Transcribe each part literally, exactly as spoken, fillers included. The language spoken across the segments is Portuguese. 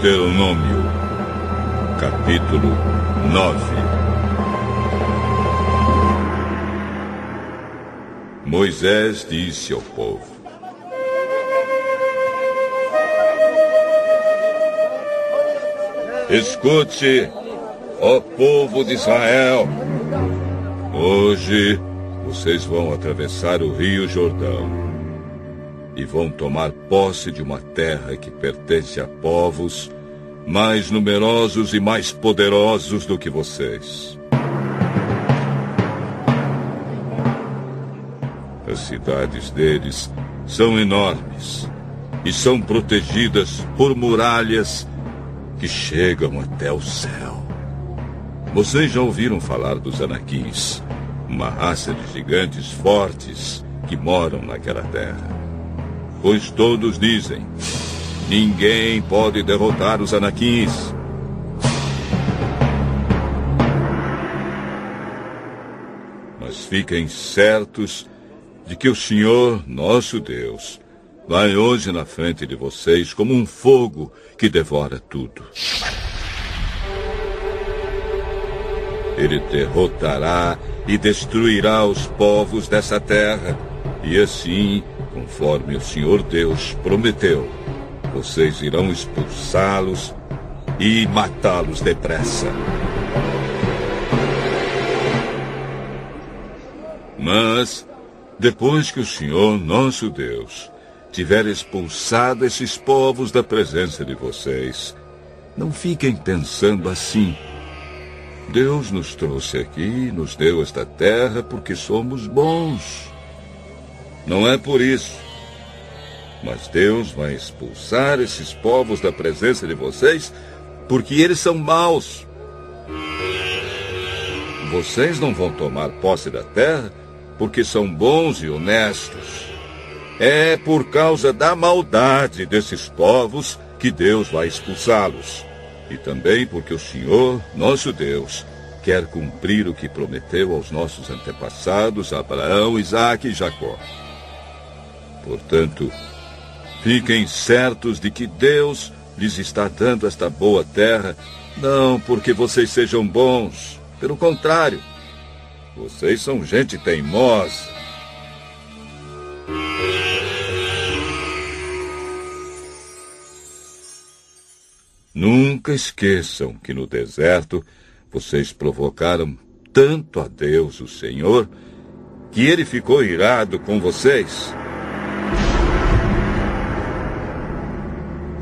Deuteronômio, capítulo nove. Moisés disse ao povo: Escute, ó povo de Israel, hoje vocês vão atravessar o Rio Jordão e vão tomar posse de uma terra que pertence a povos mais numerosos e mais poderosos do que vocês. As cidades deles são enormes e são protegidas por muralhas que chegam até o céu. Vocês já ouviram falar dos Anaquis, uma raça de gigantes fortes que moram naquela terra. Pois todos dizem: ninguém pode derrotar os Anaquins. Mas fiquem certos de que o Senhor, nosso Deus, vai hoje na frente de vocês como um fogo que devora tudo. Ele derrotará e destruirá os povos dessa terra, e assim, conforme o Senhor Deus prometeu, vocês irão expulsá-los e matá-los depressa. Mas, depois que o Senhor nosso Deus tiver expulsado esses povos da presença de vocês, não fiquem pensando assim: Deus nos trouxe aqui, nos deu esta terra porque somos bons. Não é por isso. Mas Deus vai expulsar esses povos da presença de vocês porque eles são maus. Vocês não vão tomar posse da terra porque são bons e honestos. É por causa da maldade desses povos que Deus vai expulsá-los. E também porque o Senhor, nosso Deus, quer cumprir o que prometeu aos nossos antepassados, Abraão, Isaque e Jacó. Portanto, fiquem certos de que Deus lhes está dando esta boa terra, não porque vocês sejam bons. Pelo contrário, vocês são gente teimosa. Nunca esqueçam que no deserto vocês provocaram tanto a Deus, o Senhor, que ele ficou irado com vocês.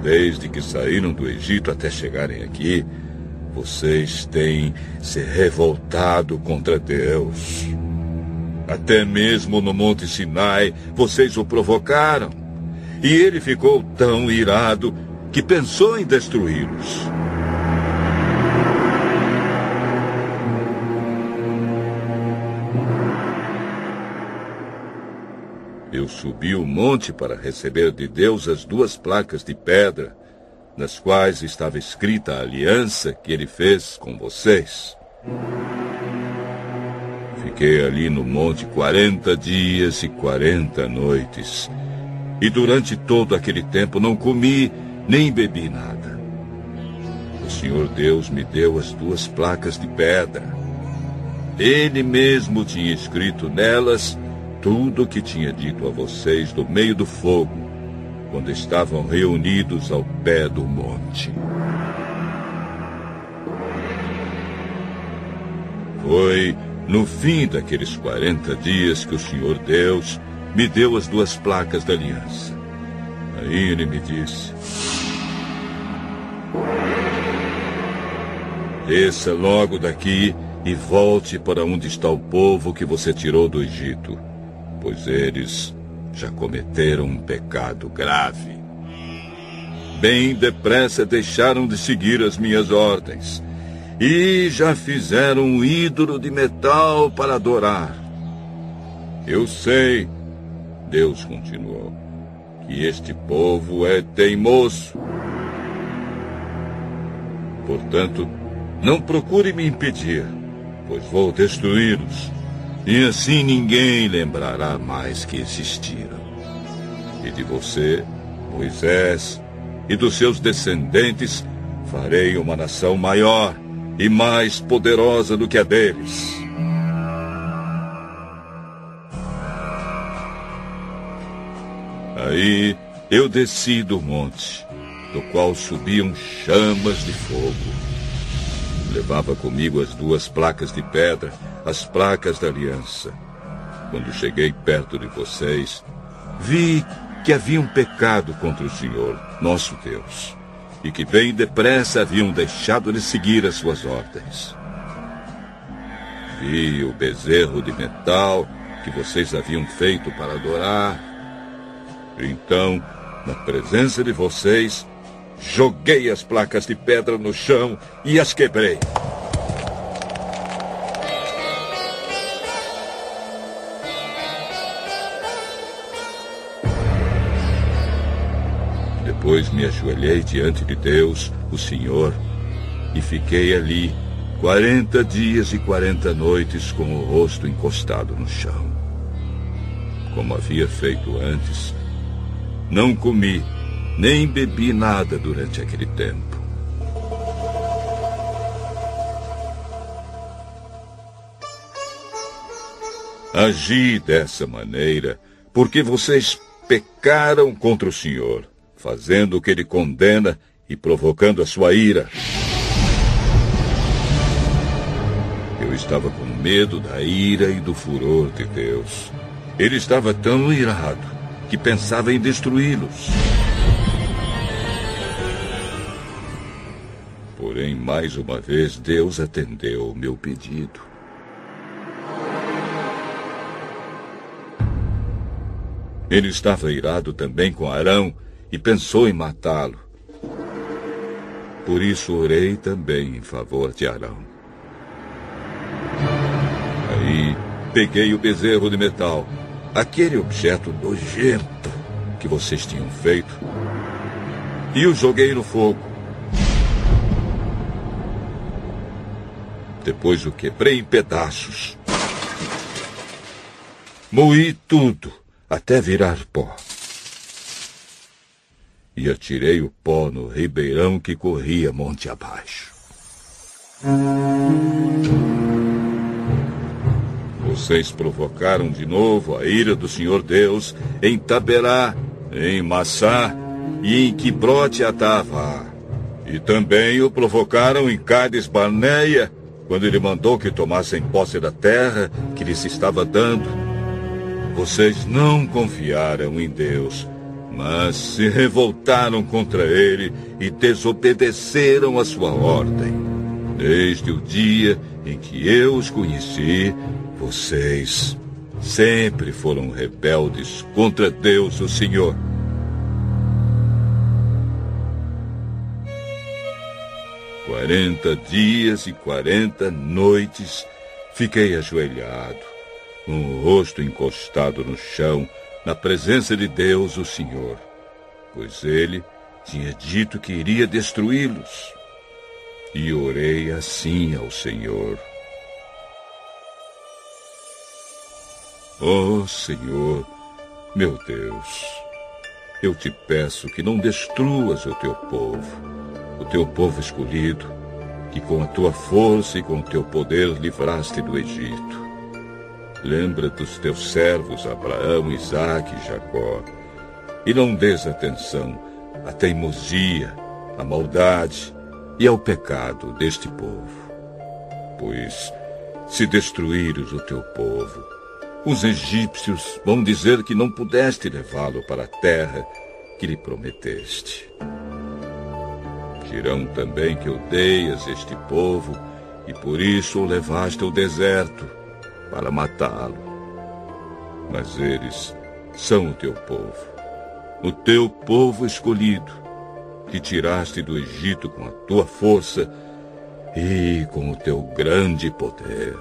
Desde que saíram do Egito até chegarem aqui, vocês têm se revoltado contra Deus. Até mesmo no Monte Sinai, vocês o provocaram. E ele ficou tão irado que pensou em destruí-los. Eu subi o monte para receber de Deus as duas placas de pedra, nas quais estava escrita a aliança que ele fez com vocês. Fiquei ali no monte quarenta dias e quarenta noites, e durante todo aquele tempo não comi nem bebi nada. O Senhor Deus me deu as duas placas de pedra. Ele mesmo tinha escrito nelas tudo o que tinha dito a vocês do meio do fogo, quando estavam reunidos ao pé do monte. Foi no fim daqueles quarenta dias que o Senhor Deus me deu as duas placas da aliança. Aí ele me disse: desça logo daqui e volte para onde está o povo que você tirou do Egito, pois eles já cometeram um pecado grave. Bem depressa deixaram de seguir as minhas ordens e já fizeram um ídolo de metal para adorar. Eu sei, Deus continuou, que este povo é teimoso. Portanto, não procure me impedir, pois vou destruí-los. E assim ninguém lembrará mais que existiram. E de você, Moisés, e dos seus descendentes farei uma nação maior e mais poderosa do que a deles. Aí eu desci do monte, do qual subiam chamas de fogo. Levava comigo as duas placas de pedra, as placas da aliança. Quando cheguei perto de vocês, vi que havia um pecado contra o Senhor, nosso Deus, e que bem depressa haviam deixado de seguir as suas ordens. Vi o bezerro de metal que vocês haviam feito para adorar. Então, na presença de vocês, joguei as placas de pedra no chão e as quebrei. Depois me ajoelhei diante de Deus, o Senhor, e fiquei ali quarenta dias e quarenta noites com o rosto encostado no chão. Como havia feito antes, não comi nem bebi nada durante aquele tempo. Agi dessa maneira porque vocês pecaram contra o Senhor, fazendo o que ele condena e provocando a sua ira. Eu estava com medo da ira e do furor de Deus. Ele estava tão irado que pensava em destruí-los. Porém, mais uma vez, Deus atendeu o meu pedido. Ele estava irado também com Arão, e pensou em matá-lo. Por isso orei também em favor de Arão. Aí peguei o bezerro de metal, aquele objeto nojento que vocês tinham feito, e o joguei no fogo. Depois o quebrei em pedaços. Moí tudo até virar pó. E atirei o pó no ribeirão que corria monte abaixo. Vocês provocaram de novo a ira do Senhor Deus em Taberá, em Massá e em Quibrote-Atava. E também o provocaram em Cades-Barnéia, quando ele mandou que tomassem posse da terra que lhes estava dando. Vocês não confiaram em Deus, mas se revoltaram contra ele e desobedeceram a sua ordem. Desde o dia em que eu os conheci, vocês sempre foram rebeldes contra Deus, o Senhor. Quarenta dias e quarenta noites fiquei ajoelhado, com o rosto encostado no chão, na presença de Deus, o Senhor, pois ele tinha dito que iria destruí-los. E orei assim ao Senhor: ó Senhor, meu Deus, eu te peço que não destruas o teu povo, o teu povo escolhido, que com a tua força e com o teu poder livraste do Egito. Lembra dos teus servos Abraão, Isaque e Jacó, e não dês atenção à teimosia, à maldade e ao pecado deste povo. Pois, se destruíres o teu povo, os egípcios vão dizer que não pudeste levá-lo para a terra que lhe prometeste. Dirão também que odeias este povo e por isso o levaste ao deserto para matá-lo. Mas eles são o teu povo, o teu povo escolhido, que tiraste do Egito com a tua força e com o teu grande poder.